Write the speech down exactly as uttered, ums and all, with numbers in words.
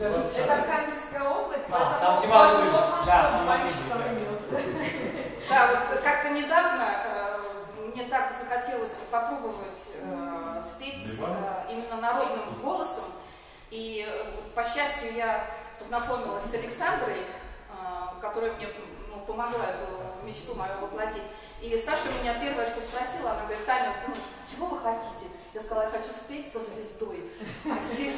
Это Архангельская область, а, там возможно, что да, он мальчик появился. Да, вот как-то недавно мне так захотелось попробовать спеть именно народным голосом. И, по счастью, я познакомилась с Александрой, которая мне ну, помогла эту мечту мою воплотить. И Саша меня первое, что спросила, она говорит: Таня, ну, чего вы хотите? Я сказала: я хочу спеть со звездой. А здесь